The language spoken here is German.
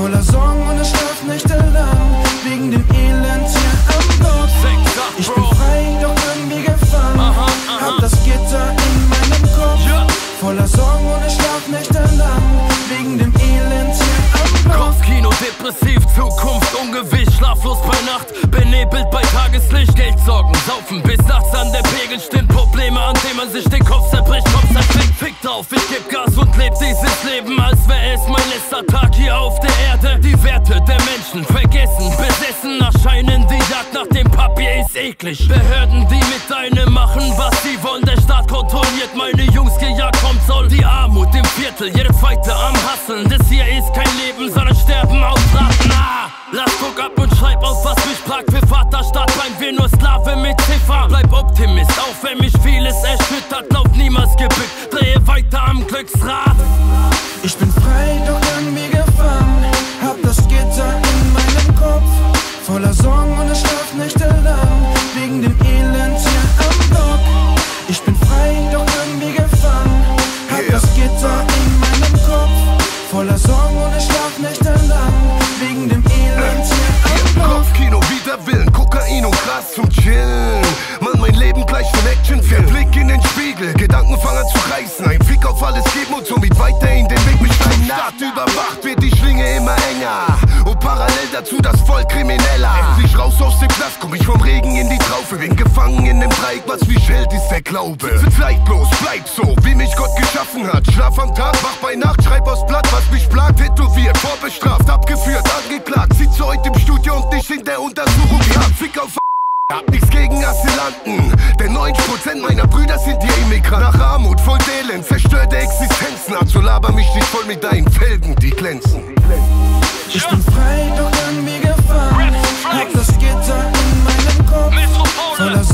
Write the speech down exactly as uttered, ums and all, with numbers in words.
voller Sorgen und es schlaft Nächte lang wegen dem Elend hier am Nord. Ich bin frei, doch irgendwie gefangen, hab das Gitter in meinem Kopf, voller Sorgen und es schlaft Nächte lang wegen dem Elend hier am Nord. Kopfkino, depressiv, Zukunft ungewiss, schlaflos bei Nacht, benebelt bei Tageslicht, Geldsorgen, Saufen bis nachts an der Pegel stimmt, Probleme, an denen man sich den Kopf zerbricht, Kopf zerbricht, fick drauf, ich geb Gas und leb dieses Leben, als wär es mein letzter Tag hier auf der Erde. Die Werte der Menschen vergessen, besessen, erscheinen die Jagd nach dem Papier ist eklig. Behörden, die mit einem machen, was sie wollen, der Staat kontrolliert, meine Jungs gejagt, kommt soll die Armut im Viertel, jede zweite am Hasseln, das hier ist kein Leben, sondern Sterben aus Ratten. Ah, lass guck ab und schreib auf, was mich plagt, für Vaterstaat bleiben wir nur Sklave mit Ziffer. Bleib Optimist, auch wenn mich vieles erschüttert, glaub niemals gebückt, drehe weiter am Glücksrad. Ich bin frei, doch irgendwie gefangen, hab das Gitter in meinem Kopf, voller Sorgen und es schlaft nächtelang wegen dem Elend hier am Dock. Ich bin frei, doch irgendwie gefangen, hab das Gitter in meinem Kopf, voller Sorgen und es schlaft nächtelang wegen dem Elend hier am Dock. Kopfkino, Widerwillen, Kokain und Gras zum Chillen. Mann, mein Leben gleich von Actionfilm. Blick in den Spiegel, Gedanken fangen an zu reißen, ein Blick auf alles geben und somit weiterhin den Weg bestreiten. Staat überwacht, wird die Schlinge immer enger und parallel dazu das Volk krimineller. Endlich raus aus dem Knast, komm ich vom Regen in die Traufe, bin gefangen in dem Dreieck, was mich hält, ist der Glaube. Zeitlos, bleib so, wie mich Gott geschaffen hat. Schlaf am Tag, wach bei Nacht, schreib aufs Blatt, was mich plagt, tätowiert, vorbestraft, abgeführt, angeklagt. Sitze heute im Studio und nicht in der Untersuchung. Ja, Fick auf. Hab nichts gegen Asylanten, denn neunzig Prozent meiner Brüder sind hier Immigranten. Nach Armut, voll Elend, zerstörte Existenzen, also laber mich nicht voll mit deinen Felgen, die glänzen. Ich bin frei, doch irgendwie gefangen, hab das Gitter in meinem Kopf, voller